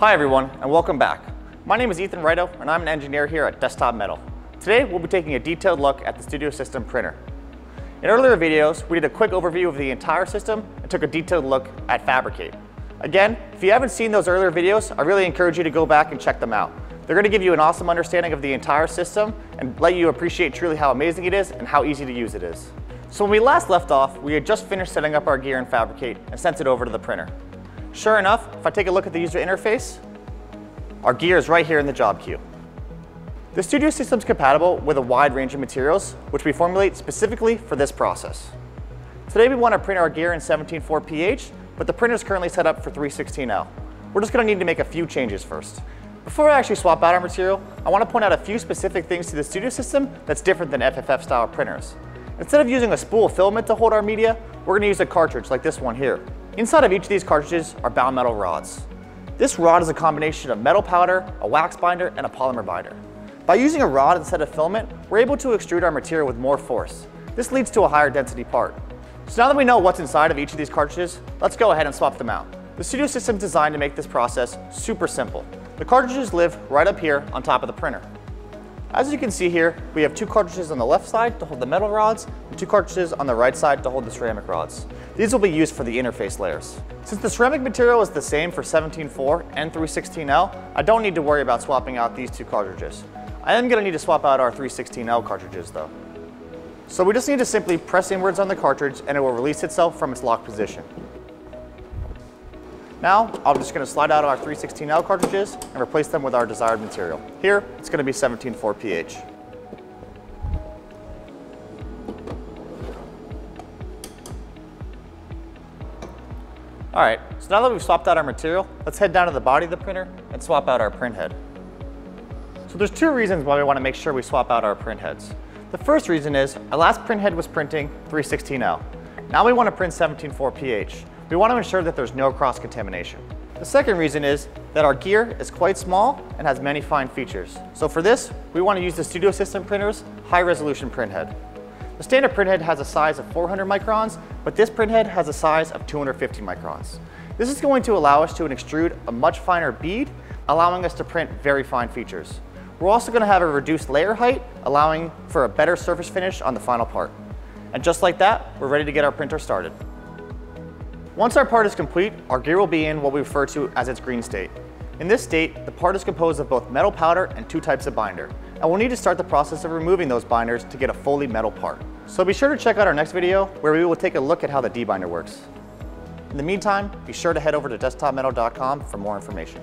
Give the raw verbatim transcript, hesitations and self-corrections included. Hi everyone, and welcome back. My name is Ethan Rideau, and I'm an engineer here at Desktop Metal. Today, we'll be taking a detailed look at the Studio System printer. In earlier videos, we did a quick overview of the entire system and took a detailed look at Fabricate. Again, if you haven't seen those earlier videos, I really encourage you to go back and check them out. They're going to give you an awesome understanding of the entire system and let you appreciate truly how amazing it is and how easy to use it is. So when we last left off, we had just finished setting up our gear in Fabricate and sent it over to the printer. Sure enough, if I take a look at the user interface, our gear is right here in the job queue. The Studio System is compatible with a wide range of materials, which we formulate specifically for this process. Today we want to print our gear in seventeen point four p h, but the printer is currently set up for three sixteen L. We're just going to need to make a few changes first. Before I actually swap out our material, I want to point out a few specific things to the Studio System that's different than F F F style printers. Instead of using a spool of filament to hold our media, we're going to use a cartridge like this one here. Inside of each of these cartridges are bound metal rods. This rod is a combination of metal powder, a wax binder, and a polymer binder. By using a rod instead of filament, we're able to extrude our material with more force. This leads to a higher density part. So now that we know what's inside of each of these cartridges, let's go ahead and swap them out. The Studio System is designed to make this process super simple. The cartridges live right up here on top of the printer. As you can see here, we have two cartridges on the left side to hold the metal rods and two cartridges on the right side to hold the ceramic rods. These will be used for the interface layers. Since the ceramic material is the same for seventeen point four and three sixteen L, I don't need to worry about swapping out these two cartridges. I am going to need to swap out our three sixteen L cartridges though. So we just need to simply press inwards on the cartridge and it will release itself from its locked position. Now, I'm just going to slide out our three sixteen L cartridges and replace them with our desired material. Here, it's going to be seventeen point four p h. Alright, so now that we've swapped out our material, let's head down to the body of the printer and swap out our print head. So there's two reasons why we want to make sure we swap out our print heads. The first reason is, our last print head was printing three sixteen L. Now we want to print seventeen point four p h. We want to ensure that there's no cross-contamination. The second reason is that our gear is quite small and has many fine features. So for this, we want to use the Studio System printer's high-resolution printhead. The standard printhead has a size of four hundred microns, but this printhead has a size of two hundred fifty microns. This is going to allow us to extrude a much finer bead, allowing us to print very fine features. We're also going to have a reduced layer height, allowing for a better surface finish on the final part. And just like that, we're ready to get our printer started. Once our part is complete, our gear will be in what we refer to as its green state. In this state, the part is composed of both metal powder and two types of binder, and we'll need to start the process of removing those binders to get a fully metal part. So be sure to check out our next video where we will take a look at how the debinder works. In the meantime, be sure to head over to desktop metal dot com for more information.